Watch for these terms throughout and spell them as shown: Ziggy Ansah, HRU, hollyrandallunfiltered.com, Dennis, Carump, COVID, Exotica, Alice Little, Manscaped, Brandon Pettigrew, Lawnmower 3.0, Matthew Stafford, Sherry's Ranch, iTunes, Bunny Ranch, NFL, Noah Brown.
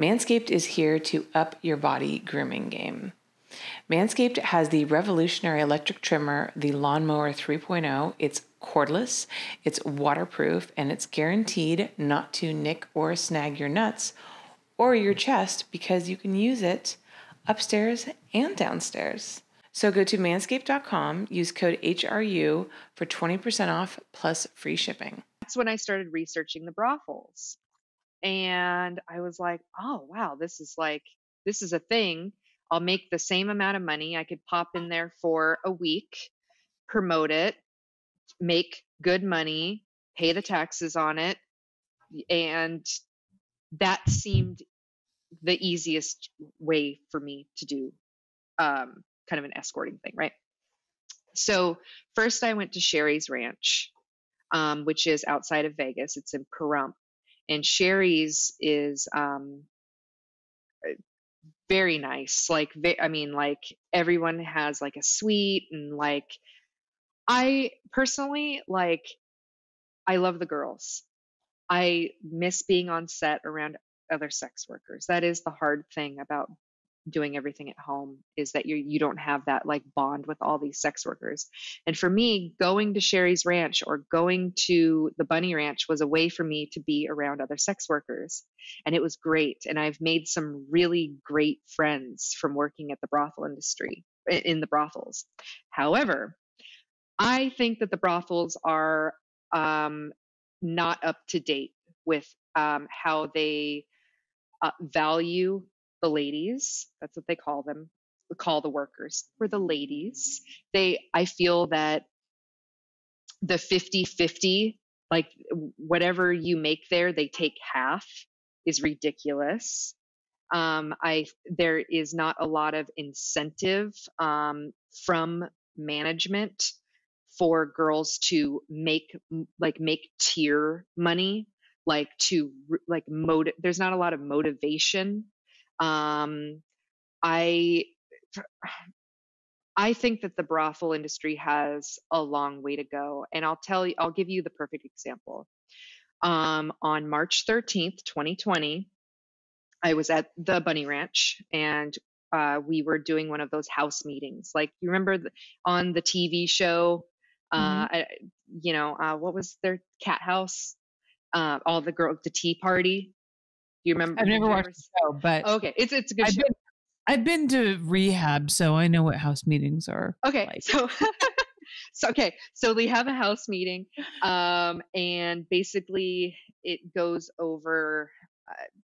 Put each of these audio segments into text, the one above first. Manscaped is here to up your body grooming game. Manscaped has the revolutionary electric trimmer, the Lawnmower 3.0. It's cordless, it's waterproof, and it's guaranteed not to nick or snag your nuts or your chest because you can use it upstairs and downstairs. So go to manscaped.com, use code HRU for 20% off plus free shipping. That's when I started researching the brothels. And I was like, oh, wow, this is a thing. I'll make the same amount of money. I could pop in there for a week, promote it, make good money, pay the taxes on it. And that seemed the easiest way for me to do kind of an escorting thing, right? So first I went to Sherry's Ranch, which is outside of Vegas. It's in Carump. And Sherry's is very nice. Like, I mean, like everyone has like a suite, and like, I personally, like, I love the girls. I miss being on set around other sex workers. That is the hard thing about doing everything at home, is that you don't have that like bond with all these sex workers. And for me, going to Sherry's Ranch or going to the Bunny Ranch was a way for me to be around other sex workers. And it was great. And I've made some really great friends from working at the brothel industry, in the brothels. However, I think that the brothels are not up to date with how they value the ladies. That's what they call them. We call the workers or the ladies. I feel that the 50-50, like whatever you make there, they take half, is ridiculous. There is not a lot of incentive from management for girls to make tier money, there's not a lot of motivation. I think that the brothel industry has a long way to go, and I'll give you the perfect example. On March 13th, 2020, I was at the Bunny Ranch, and we were doing one of those house meetings. Like, you remember on the TV show, mm-hmm. What was their cat house? All the girls, the tea party. You remember? I've never watched the show, but okay, it's a good show. I've been to rehab, so I know what house meetings are. Okay, like. So they have a house meeting, and basically it goes over.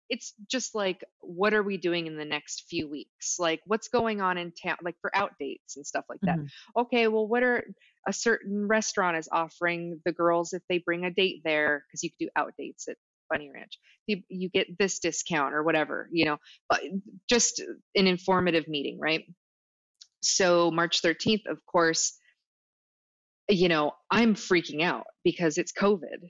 It's just like, what are we doing in the next few weeks? Like, what's going on in town? Like, for out dates and stuff like that. Mm-hmm. Okay, well, what are a certain restaurant is offering the girls if they bring a date there, because you could do out dates at Bunny Ranch. You get this discount or whatever, but just an informative meeting, right? So March 13th, of course, I'm freaking out because it's COVID.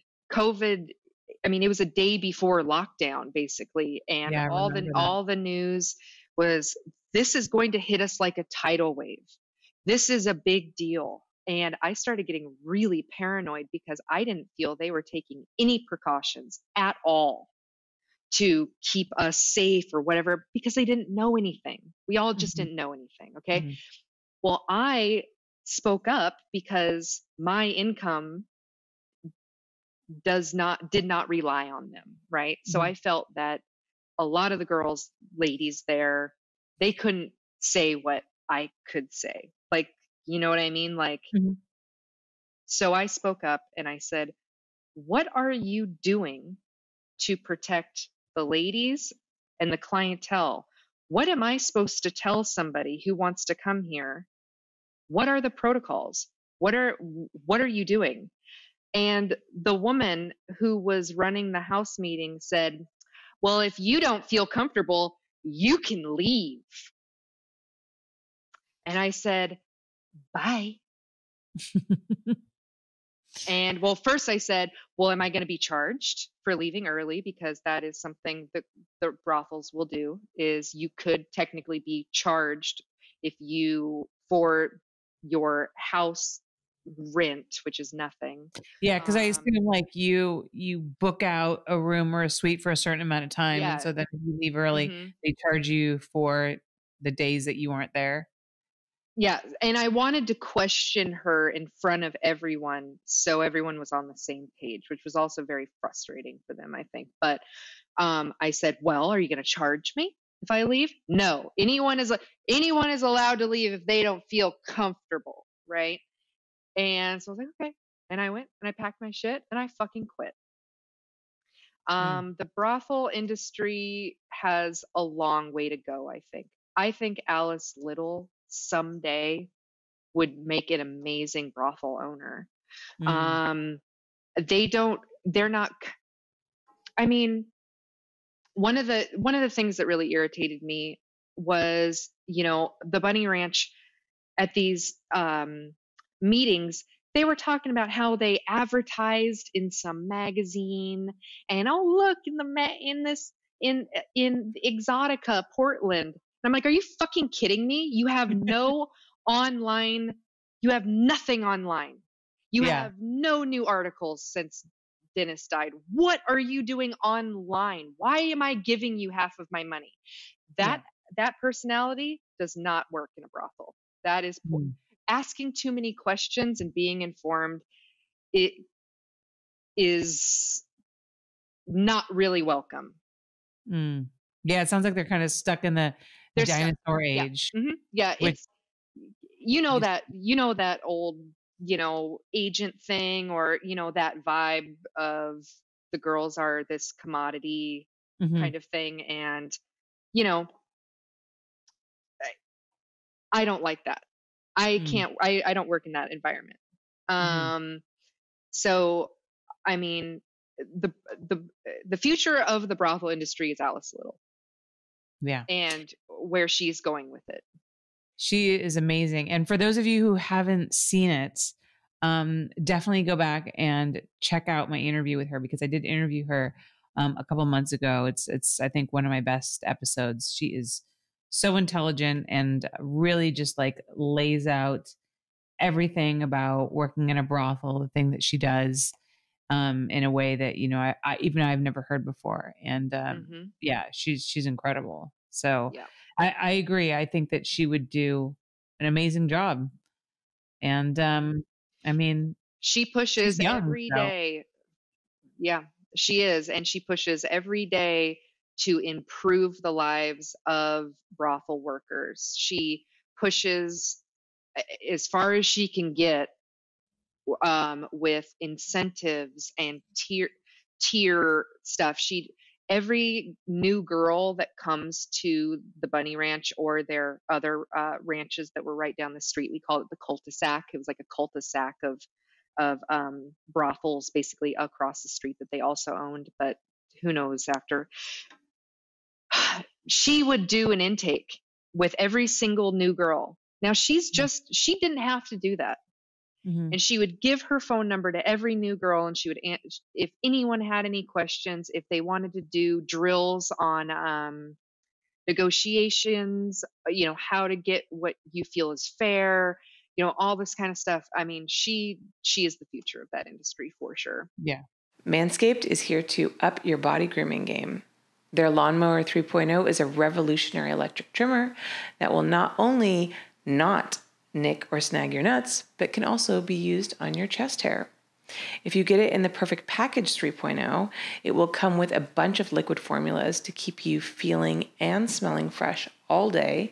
It was a day before lockdown, basically. And yeah, all the news was, this is going to hit us like a tidal wave. This is a big deal. And I started getting really paranoid because I didn't feel they were taking any precautions at all to keep us safe or whatever, because they didn't know anything. We all just mm-hmm. didn't know anything. Okay. Mm-hmm. Well, I spoke up because my income did not rely on them. Right. Mm-hmm. So I felt that a lot of the ladies there, they couldn't say what I could say. Like, you know what I mean? Like, mm-hmm. So I spoke up and I said, what are you doing to protect the ladies and the clientele? What am I supposed to tell somebody who wants to come here? What are the protocols? What are you doing? And the woman who was running the house meeting said, well, if you don't feel comfortable, you can leave. And I said, bye. And well, first I said, well, am I going to be charged for leaving early? Because that is something that the brothels will do, is you could technically be charged for your house rent, which is nothing. Yeah. Cause I assume like you book out a room or a suite for a certain amount of time. Yeah. And so then if you leave early, they charge you for the days that you aren't there. Yeah. And I wanted to question her in front of everyone, so everyone was on the same page, which was also very frustrating for them, I think. But I said, well, are you going to charge me if I leave? No, anyone is allowed to leave if they don't feel comfortable. Right. And so I was like, okay. And I went and I packed my shit and I fucking quit. The brothel industry has a long way to go, I think. I think Alice Little someday would make an amazing brothel owner. One of the things that really irritated me was, you know, the Bunny Ranch at these meetings, they were talking about how they advertised in some magazine and, oh, look, in Exotica, Portland. And I'm like, are you fucking kidding me? You have no online, you have nothing online. You have no new articles since Dennis died. What are you doing online? Why am I giving you half of my money? That personality does not work in a brothel. That is asking too many questions and being informed. It is not really welcome. Yeah, it sounds like they're kind of stuck in the dinosaur age. Yeah, yeah, which, it's, that old, agent thing, or, that vibe of the girls are this commodity kind of thing. And, I don't like that. I can't, I don't work in that environment. So, I mean, the future of the brothel industry is Alice Little. Yeah. And where she's going with it. She is amazing. And for those of you who haven't seen it, definitely go back and check out my interview with her, because I did interview her a couple months ago. It's I think one of my best episodes. She is so intelligent and really just like lays out everything about working in a brothel, the thing that she does, in a way that, I've never heard before. And, yeah, she's incredible. So yeah. I agree. I think that she would do an amazing job. And, I mean, she pushes every day. Yeah, she is. And she pushes every day to improve the lives of brothel workers. She pushes as far as she can get, with incentives and tier stuff. Every new girl that comes to the Bunny Ranch or their other ranches that were right down the street, we call it the cul-de-sac. It was like a cul-de-sac of brothels basically across the street that they also owned, but who knows after. She would do an intake with every single new girl. Now she didn't have to do that. And she would give her phone number to every new girl, and she would answer if anyone had any questions, if they wanted to do drills on negotiations, how to get what you feel is fair, all this kind of stuff. I mean, she is the future of that industry for sure. Yeah. Manscaped is here to up your body grooming game. Their Lawnmower 3.0 is a revolutionary electric trimmer that will not only not nick or snag your nuts, but can also be used on your chest hair. If you get it in the Perfect Package 3.0, it will come with a bunch of liquid formulas to keep you feeling and smelling fresh all day.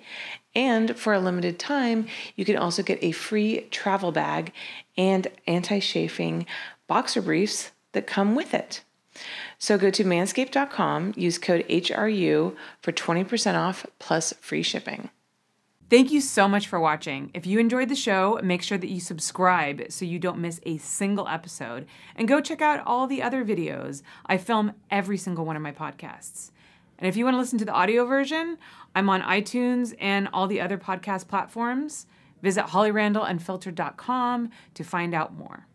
And for a limited time, you can also get a free travel bag and anti-chafing boxer briefs that come with it. So go to manscaped.com, use code HRU for 20% off plus free shipping. Thank you so much for watching. If you enjoyed the show, make sure that you subscribe so you don't miss a single episode. And go check out all the other videos. I film every single one of my podcasts. And if you want to listen to the audio version, I'm on iTunes and all the other podcast platforms. Visit hollyrandallunfiltered.com to find out more.